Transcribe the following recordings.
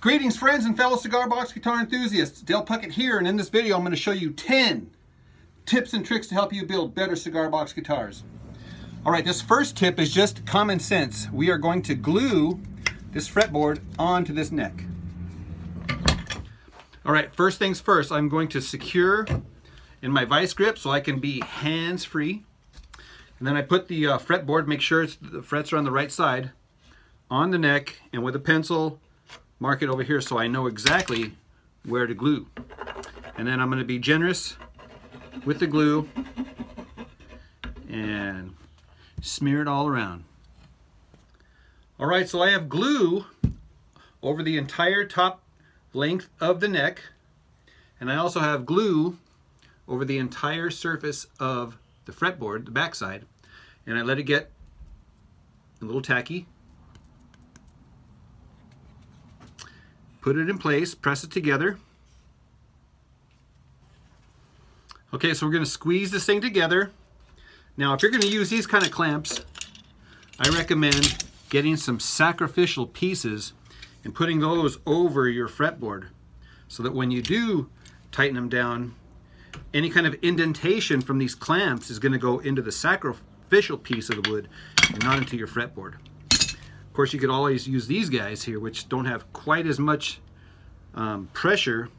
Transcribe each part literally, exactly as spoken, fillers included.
Greetings friends and fellow Cigar Box guitar enthusiasts. Dale Puckett here, and in this video I'm going to show you ten tips and tricks to help you build better Cigar Box guitars. Alright, this first tip is just common sense. We are going to glue this fretboard onto this neck. Alright, first things first, I'm going to secure in my vice grip so I can be hands-free. And then I put the uh, fretboard, make sure it's, the frets are on the right side, on the neck, and with a pencil, mark it over here so I know exactly where to glue. And then I'm going to be generous with the glue and smear it all around. All right, so I have glue over the entire top length of the neck, and I also have glue over the entire surface of the fretboard, the backside, and I let it get a little tacky. Put it in place, press it together. Okay, so we're going to squeeze this thing together. Now, if you're going to use these kind of clamps, I recommend getting some sacrificial pieces and putting those over your fretboard so that when you do tighten them down, any kind of indentation from these clamps is going to go into the sacrificial piece of the wood and not into your fretboard. Of course, you could always use these guys here, which don't have quite as much um, pressure,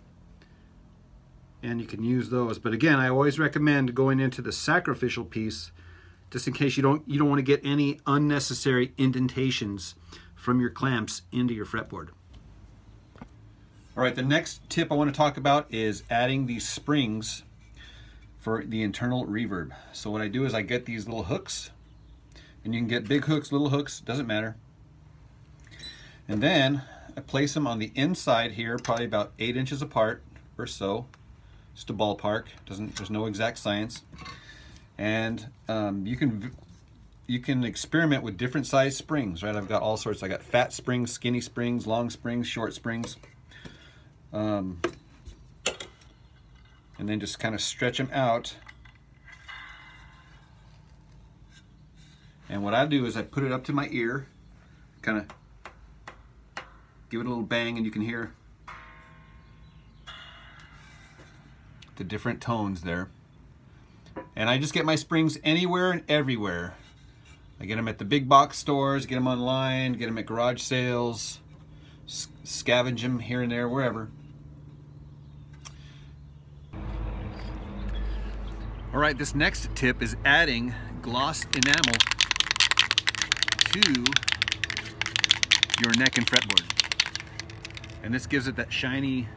and you can use those. But again, I always recommend going into the sacrificial piece, just in case you don't you don't want to get any unnecessary indentations from your clamps into your fretboard. All right, the next tip I want to talk about is adding these springs for the internal reverb. So what I do is I get these little hooks, and you can get big hooks, little hooks, doesn't matter. And then I place them on the inside here, probably about eight inches apart or so, just a ballpark. Doesn't there's no exact science, and um, you can you can experiment with different size springs, right? I've got all sorts. I got fat springs, skinny springs, long springs, short springs, um, and then just kind of stretch them out. And what I do is I put it up to my ear, kind of. Give it a little bang, and you can hear the different tones there. And I just get my springs anywhere and everywhere. I get them at the big box stores, get them online, get them at garage sales, scavenge them here and there, wherever. All right, this next tip is adding gloss enamel to your neck and fretboard. And this gives it that shiny,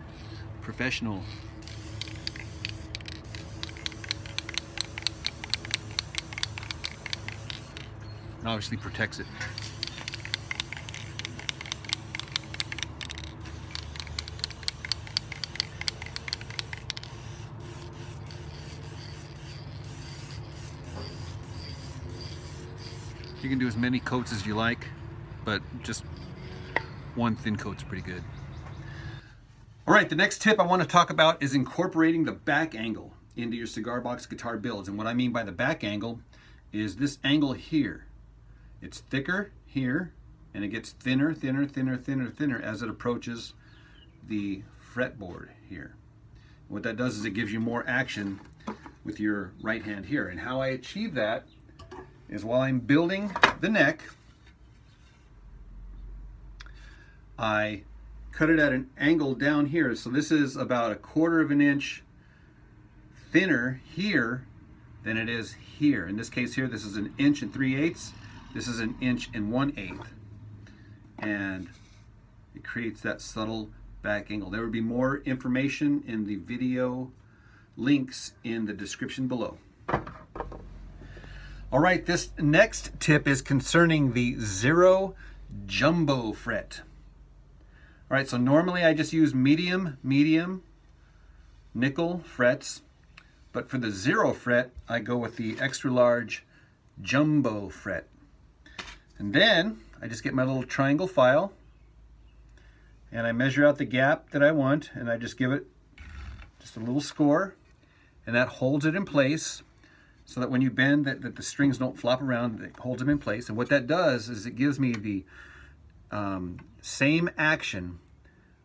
professional. And obviously protects it. You can do as many coats as you like, but just one thin coat's pretty good. All right, the next tip I want to talk about is incorporating the back angle into your cigar box guitar builds. And what I mean by the back angle is this angle here. It's thicker here, and it gets thinner, thinner, thinner, thinner, thinner as it approaches the fretboard here. What that does is it gives you more action with your right hand here. And how I achieve that is while I'm building the neck, I cut it at an angle down here. So this is about a quarter of an inch thinner here than it is here. In this case here, this is an inch and three eighths. This is an inch and one eighth. And it creates that subtle back angle. There will be more information in the video links in the description below. All right, this next tip is concerning the Zero Jumbo fret. All right, so normally I just use medium, medium, nickel frets, but for the zero fret, I go with the extra large jumbo fret. And then I just get my little triangle file and I measure out the gap that I want, and I just give it just a little score, and that holds it in place so that when you bend that, that the strings don't flop around, it holds them in place. And what that does is it gives me the um, same action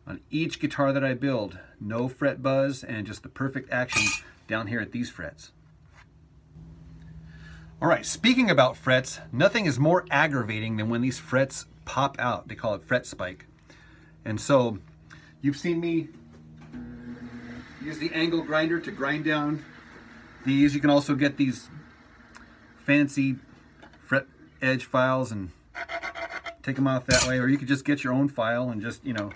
on each guitar that I build. No fret buzz and just the perfect action down here at these frets. All right, speaking about frets, nothing is more aggravating than when these frets pop out. They call it fret spike. And so you've seen me use the angle grinder to grind down these. You can also get these fancy fret edge files and take them off that way, or you could just get your own file and just, you know,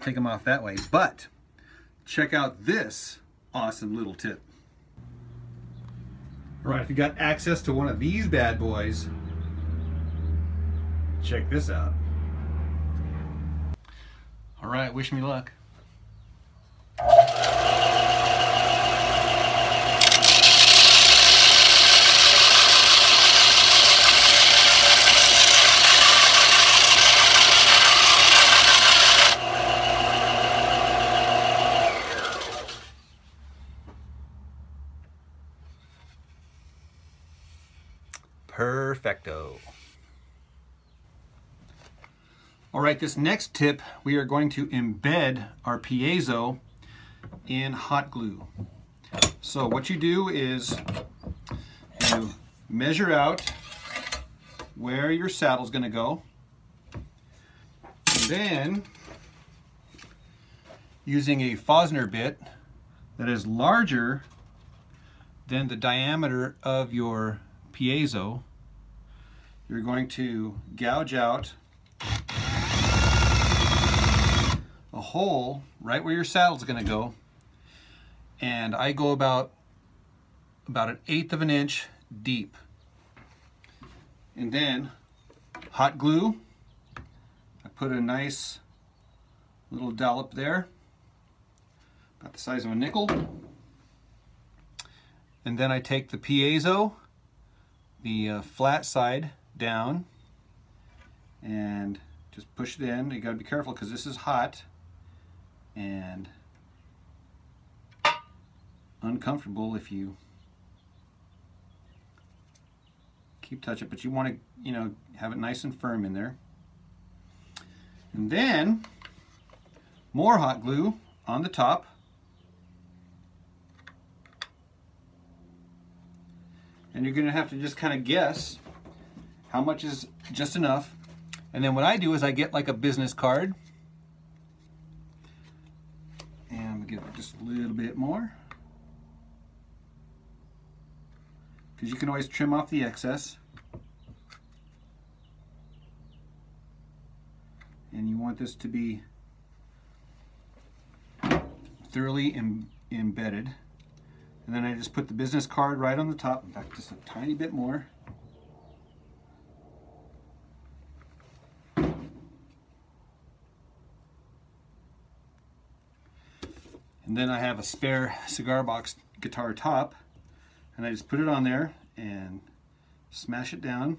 take them off that way. But check out this awesome little tip. All right, if you got access to one of these bad boys, check this out. All right, wish me luck. Perfecto. All right, this next tip, we are going to embed our piezo in hot glue. So what you do is you measure out where your saddle's going to go, and then using a Fosner bit that is larger than the diameter of your piezo, you're going to gouge out a hole right where your saddle's going to go. And I go about about an eighth of an inch deep. And then hot glue. I put a nice little dollop there, about the size of a nickel. And then I take the piezo, the uh, flat side, down and just push it in. You got to be careful because this is hot and uncomfortable if you keep touching it, but you want to, you know, have it nice and firm in there. And then more hot glue on the top, and you're going to have to just kind of guess how much is just enough. And then what I do is I get like a business card, and we give it just a little bit more, because you can always trim off the excess. And you want this to be thoroughly em embedded. And then I just put the business card right on the top. In fact, just a tiny bit more. And then I have a spare cigar box guitar top, and I just put it on there and smash it down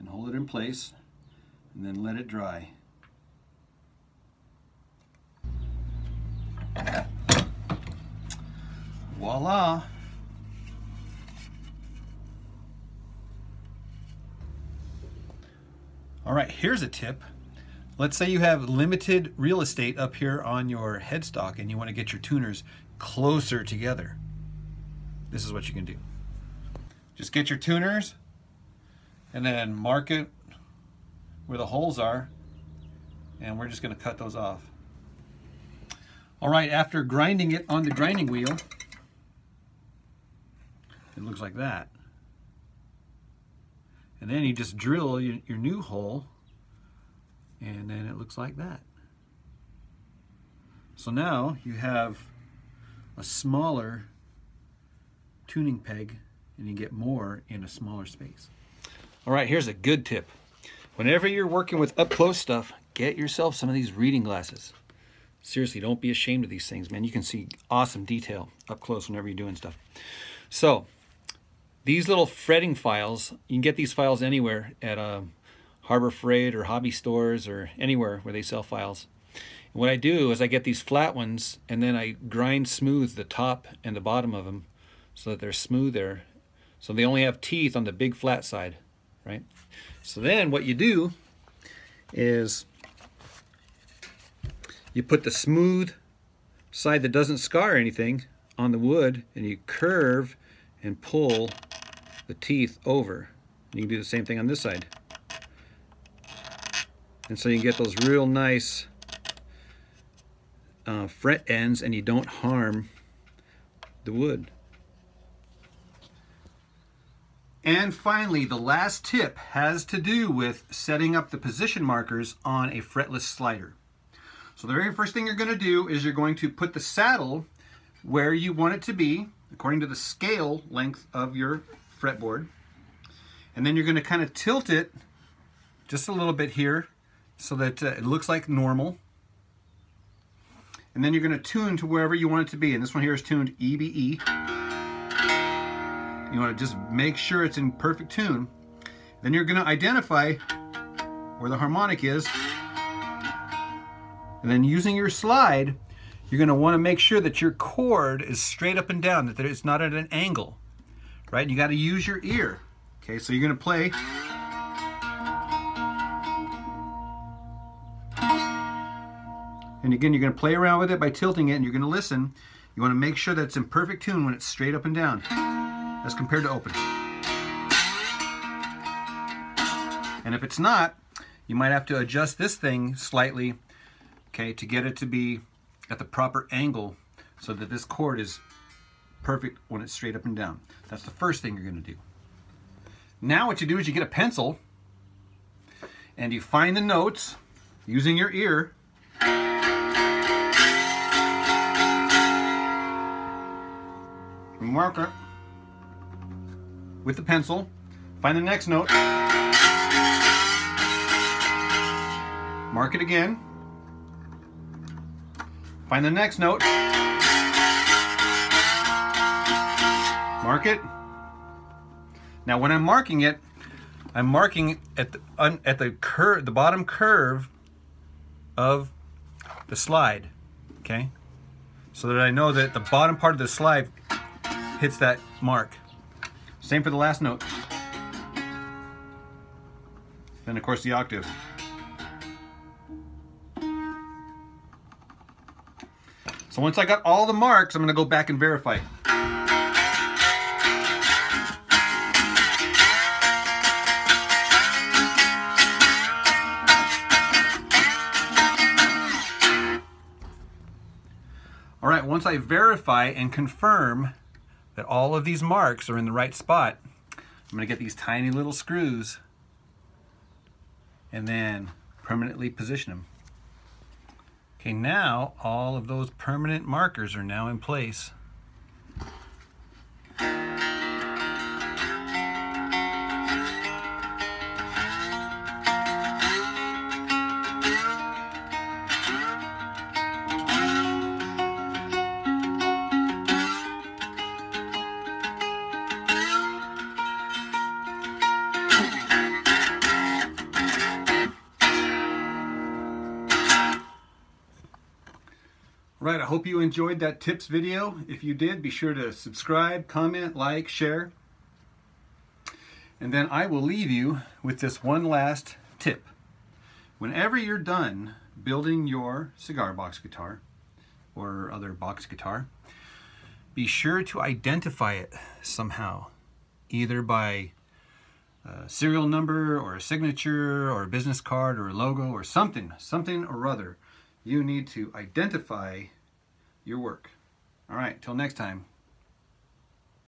and hold it in place and then let it dry. Voila! All right, here's a tip. Let's say you have limited real estate up here on your headstock and you want to get your tuners closer together. This is what you can do. Just get your tuners and then mark it where the holes are, and we're just going to cut those off. All right, after grinding it on the grinding wheel, it looks like that. And then you just drill your, your new hole, and then it looks like that. So now you have a smaller tuning peg, and you get more in a smaller space. All right, here's a good tip. Whenever you're working with up-close stuff, get yourself some of these reading glasses. Seriously, don't be ashamed of these things, man. You can see awesome detail up close whenever you're doing stuff. So these little fretting files, you can get these files anywhere at a Harbor Freight or hobby stores or anywhere where they sell files. And what I do is I get these flat ones, and then I grind smooth the top and the bottom of them so that they're smooth there. So they only have teeth on the big flat side, right? So then what you do is You put the smooth side that doesn't scar anything on the wood, and you curve and pull the teeth over. You can do the same thing on this side. And so you can get those real nice uh, fret ends, and you don't harm the wood. And finally, the last tip has to do with setting up the position markers on a fretless slider. So the very first thing you're going to do is you're going to put the saddle where you want it to be, according to the scale length of your fretboard. And then you're going to kind of tilt it just a little bit here so that uh, it looks like normal. And then you're going to tune to wherever you want it to be. And this one here is tuned E B E. You want to just make sure it's in perfect tune. Then you're going to identify where the harmonic is. And then using your slide, you're going to want to make sure that your chord is straight up and down, that it's not at an angle, right? And you got to use your ear. Okay, so you're going to play. And again, you're going to play around with it by tilting it, and you're going to listen. You want to make sure that it's in perfect tune when it's straight up and down, as compared to open. And if it's not, you might have to adjust this thing slightly, okay, to get it to be at the proper angle so that this chord is perfect when it's straight up and down. That's the first thing you're going to do. Now what you do is you get a pencil and you find the notes using your ear. Mark it with the pencil, find the next note, mark it again, find the next note, mark it. Now when I'm marking it, I'm marking at the, un, at the, curve, the bottom curve of the slide, okay? So that I know that the bottom part of the slide hits that mark. Same for the last note. And of course the octave. So once I got all the marks, I'm going to go back and verify. All right, once I verify and confirm that all of these marks are in the right spot, I'm going to get these tiny little screws and then permanently position them. Okay, now all of those permanent markers are now in place. Right, I hope you enjoyed that tips video. If you did, be sure to subscribe, comment, like, share. And then I will leave you with this one last tip. Whenever you're done building your cigar box guitar or other box guitar, be sure to identify it somehow, either by a serial number or a signature or a business card or a logo or something, something or other. You need to identify your work. All right, till next time.